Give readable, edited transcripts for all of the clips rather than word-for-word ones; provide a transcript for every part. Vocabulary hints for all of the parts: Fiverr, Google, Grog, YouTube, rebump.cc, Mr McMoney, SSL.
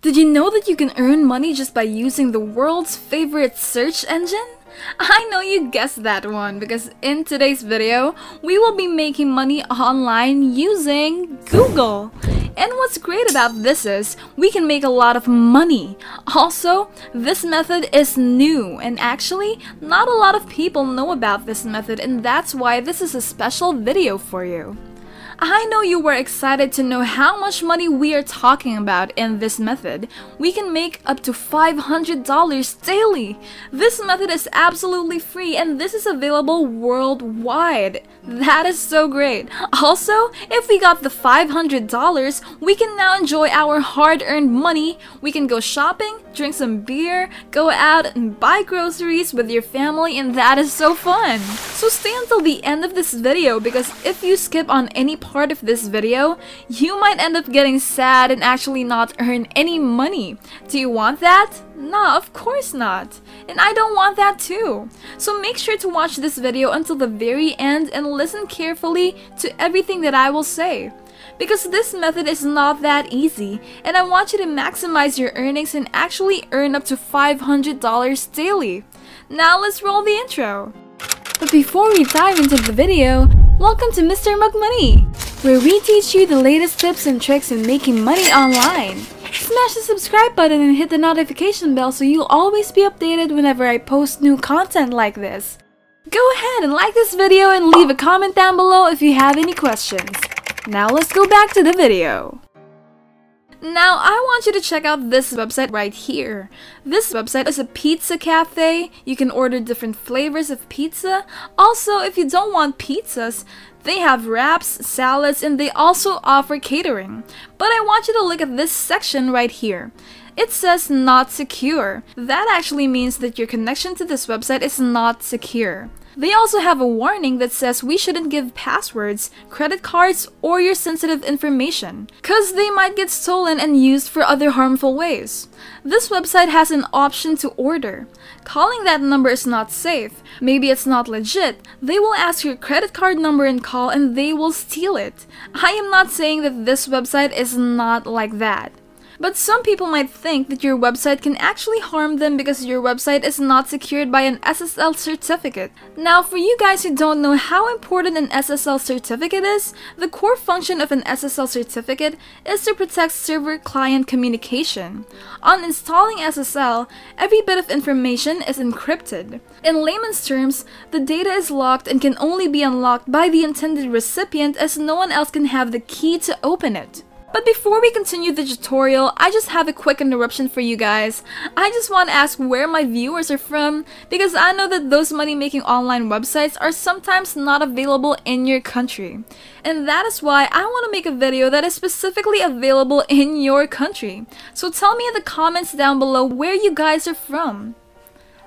Did you know that you can earn money just by using the world's favorite search engine? I know you guessed that one, because in today's video, we will be making money online using Google. And what's great about this is, we can make a lot of money. Also, this method is new, and actually, not a lot of people know about this method, and that's why this is a special video for you. I know you were excited to know how much money we are talking about in this method. We can make up to $500 daily. This method is absolutely free and this is available worldwide. That is so great. Also, if we got the $500, we can now enjoy our hard-earned money. We can go shopping, drink some beer, go out and buy groceries with your family, and that is so fun. So stay until the end of this video, because if you skip on any part of this video, you might end up getting sad and actually not earn any money. Do you want that? No, of course not. And I don't want that too. So make sure to watch this video until the very end and listen carefully to everything that I will say. Because this method is not that easy, and I want you to maximize your earnings and actually earn up to $500 daily. Now let's roll the intro. But before we dive into the video, welcome to Mr. McMoney, where we teach you the latest tips and tricks in making money online. Smash the subscribe button and hit the notification bell so you'll always be updated whenever I post new content like this. Go ahead and like this video and leave a comment down below if you have any questions. Now let's go back to the video. Now I want you to check out this website right here. This website is a pizza cafe. You can order different flavors of pizza. Also, if you don't want pizzas, they have wraps, salads, and they also offer catering. But I want you to look at this section right here. It says not secure. That actually means that your connection to this website is not secure. They also have a warning that says we shouldn't give passwords, credit cards, or your sensitive information, cause they might get stolen and used for other harmful ways. This website has an option to order. Calling that number is not safe. Maybe it's not legit. They will ask your credit card number and call, and they will steal it. I am not saying that this website is not like that. But some people might think that your website can actually harm them because your website is not secured by an SSL certificate. Now, for you guys who don't know how important an SSL certificate is, the core function of an SSL certificate is to protect server-client communication. On installing SSL, every bit of information is encrypted. In layman's terms, the data is locked and can only be unlocked by the intended recipient, as no one else can have the key to open it. But before we continue the tutorial, I just have a quick interruption for you guys. I just want to ask where my viewers are from, because I know that those money-making online websites are sometimes not available in your country. And that is why I want to make a video that is specifically available in your country. So tell me in the comments down below where you guys are from.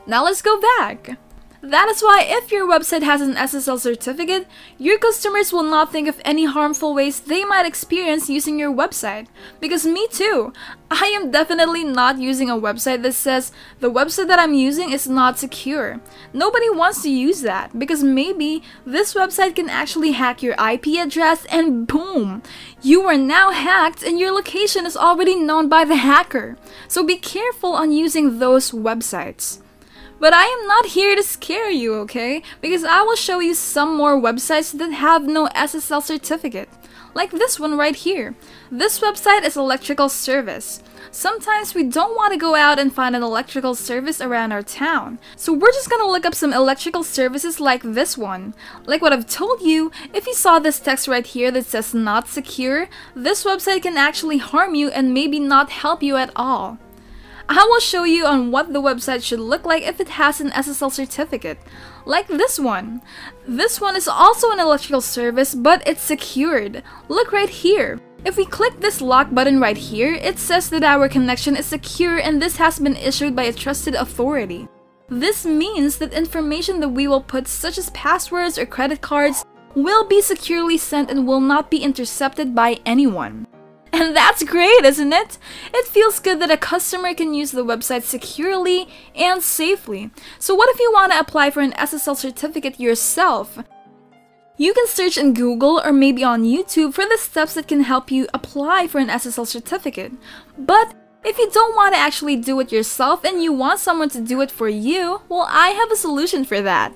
Now let's go back. That is why if your website has an SSL certificate, your customers will not think of any harmful ways they might experience using your website. Because me too, I am definitely not using a website that says the website that I'm using is not secure. Nobody wants to use that, because maybe this website can actually hack your IP address and boom, you are now hacked and your location is already known by the hacker. So be careful on using those websites. But I am not here to scare you, okay? Because I will show you some more websites that have no SSL certificate. Like this one right here. This website is electrical service. Sometimes we don't want to go out and find an electrical service around our town. So we're just gonna look up some electrical services like this one. Like what I've told you, if you saw this text right here that says not secure, this website can actually harm you and maybe not help you at all. I will show you on what the website should look like if it has an SSL certificate, like this one. This one is also an electrical service, but it's secured. Look right here. If we click this lock button right here, it says that our connection is secure and this has been issued by a trusted authority. This means that information that we will put, such as passwords or credit cards, will be securely sent and will not be intercepted by anyone. And that's great, isn't it? It feels good that a customer can use the website securely and safely. So what if you want to apply for an SSL certificate yourself? You can search in Google or maybe on YouTube for the steps that can help you apply for an SSL certificate. But If you don't want to actually do it yourself and you want someone to do it for you, well, I have a solution for that.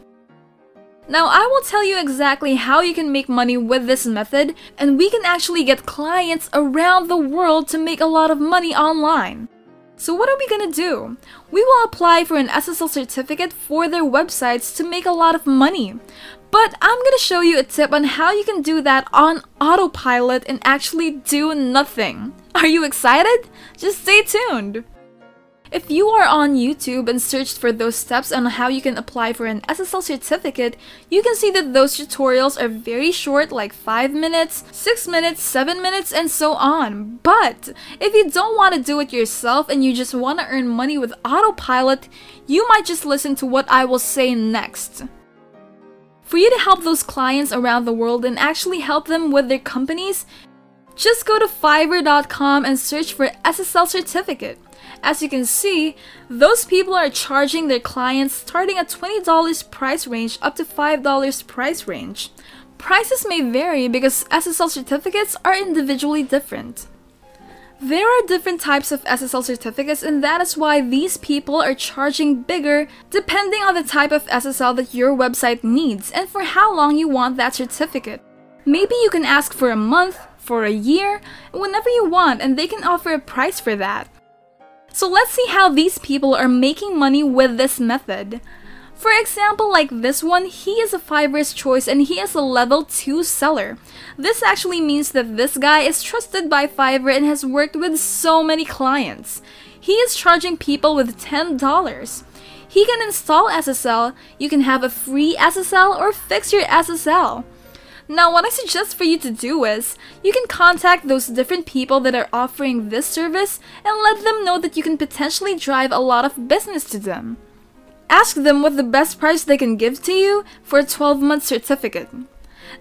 Now, I will tell you exactly how you can make money with this method, and we can actually get clients around the world to make a lot of money online. So what are we gonna do? We will apply for an SSL certificate for their websites to make a lot of money. But I'm gonna show you a tip on how you can do that on autopilot and actually do nothing. Are you excited? Just stay tuned! If you are on YouTube and searched for those steps on how you can apply for an SSL certificate, you can see that those tutorials are very short, like 5 minutes, 6 minutes, 7 minutes, and so on. But if you don't want to do it yourself and you just want to earn money with autopilot, you might just listen to what I will say next. For you to help those clients around the world and actually help them with their companies, just go to Fiverr.com and search for SSL certificate. As you can see, those people are charging their clients starting at $20 price range up to $5 price range. Prices may vary because SSL certificates are individually different. There are different types of SSL certificates, and that is why these people are charging bigger depending on the type of SSL that your website needs and for how long you want that certificate. Maybe you can ask for a month, for a year, whenever you want, and they can offer a price for that. So let's see how these people are making money with this method. For example, like this one, he is a Fiverr's choice and he is a level 2 seller. This actually means that this guy is trusted by Fiverr and has worked with so many clients. He is charging people with $10. He can install SSL, you can have a free SSL or fix your SSL. Now, what I suggest for you to do is, you can contact those different people that are offering this service and let them know that you can potentially drive a lot of business to them. Ask them what the best price they can give to you for a 12-month certificate.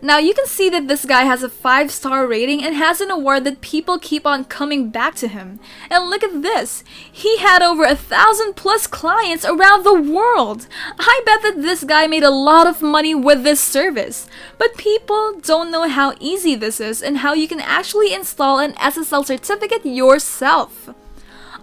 Now, you can see that this guy has a 5-star rating and has an award that people keep on coming back to him. And look at this! He had over 1,000+ clients around the world! I bet that this guy made a lot of money with this service. But people don't know how easy this is and how you can actually install an SSL certificate yourself.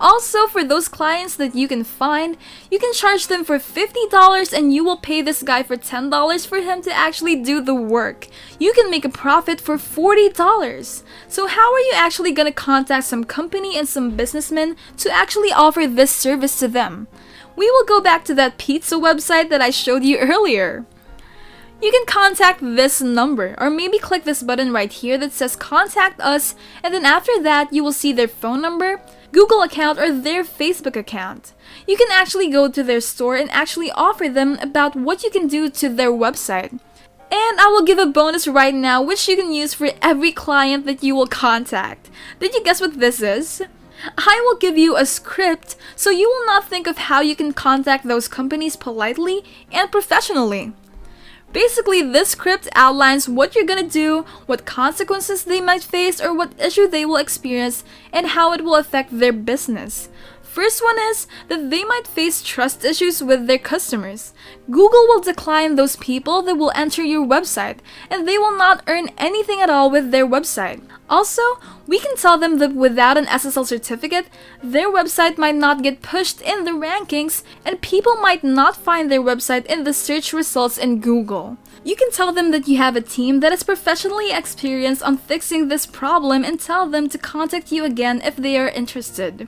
Also, for those clients that you can find, you can charge them for $50 and you will pay this guy for $10 for him to actually do the work. You can make a profit for $40. So how are you actually going to contact some company and some businessmen to actually offer this service to them? We will go back to that pizza website that I showed you earlier. You can contact this number, or maybe click this button right here that says contact us, and then after that you will see their phone number, Google account, or their Facebook account. You can actually go to their store and actually offer them about what you can do to their website. And I will give a bonus right now which you can use for every client that you will contact. Did you guess what this is? I will give you a script so you will not think of how you can contact those companies politely and professionally. Basically, this script outlines what you're gonna do, what consequences they might face, or what issue they will experience, and how it will affect their business. First one is that they might face trust issues with their customers. Google will decline those people that will enter your website, and they will not earn anything at all with their website. Also, we can tell them that without an SSL certificate, their website might not get pushed in the rankings, and people might not find their website in the search results in Google. You can tell them that you have a team that is professionally experienced on fixing this problem and tell them to contact you again if they are interested.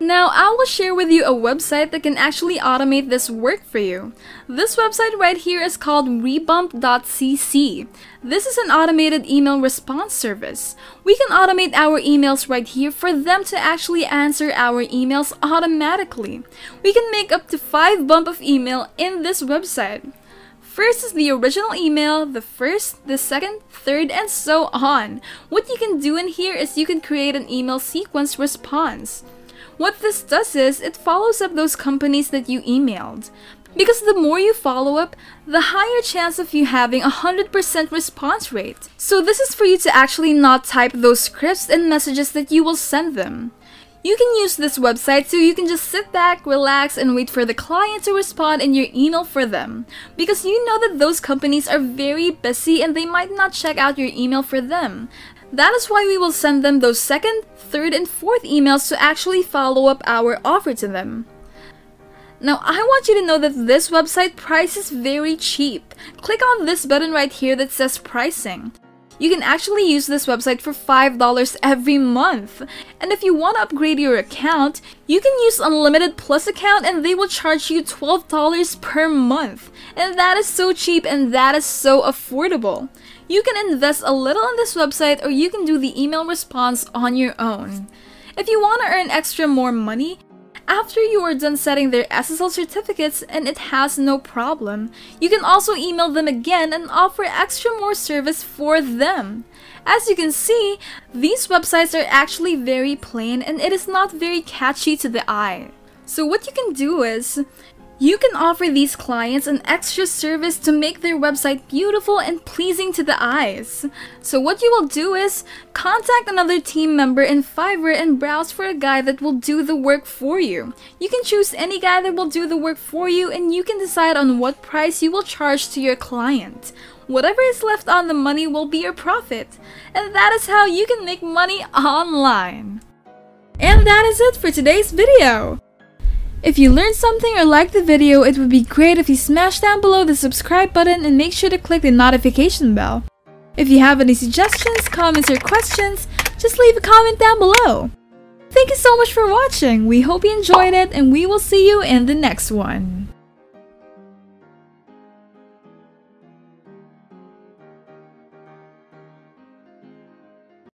Now, I will share with you a website that can actually automate this work for you. This website right here is called rebump.cc. This is an automated email response service. We can automate our emails right here for them to actually answer our emails automatically. We can make up to 5 bumps of email in this website. First is the original email, the first, the second, third, and so on. What you can do in here is you can create an email sequence response. What this does is, it follows up those companies that you emailed. Because the more you follow up, the higher chance of you having a 100% response rate. So this is for you to actually not type those scripts and messages that you will send them. You can use this website so you can just sit back, relax, and wait for the client to respond in your email for them. Because you know that those companies are very busy and they might not check out your email for them. That is why we will send them those second, third, and fourth emails to actually follow up our offer to them. Now, I want you to know that this website prices very cheap. Click on this button right here that says pricing. You can actually use this website for $5 every month. And if you want to upgrade your account, you can use Unlimited Plus account and they will charge you $12 per month. And that is so cheap and that is so affordable. You can invest a little in this website or you can do the email response on your own. If you want to earn extra more money, after you are done setting their SSL certificates and it has no problem, you can also email them again and offer extra more service for them. As you can see, these websites are actually very plain and it is not very catchy to the eye. So what you can do is, you can offer these clients an extra service to make their website beautiful and pleasing to the eyes. So what you will do is, contact another team member in Fiverr and browse for a guy that will do the work for you. You can choose any guy that will do the work for you and you can decide on what price you will charge to your client. Whatever is left on the money will be your profit. And that is how you can make money online. And that is it for today's video. If you learned something or liked the video, it would be great if you smash down below the subscribe button and make sure to click the notification bell. If you have any suggestions, comments, or questions, just leave a comment down below. Thank you so much for watching, we hope you enjoyed it and we will see you in the next one.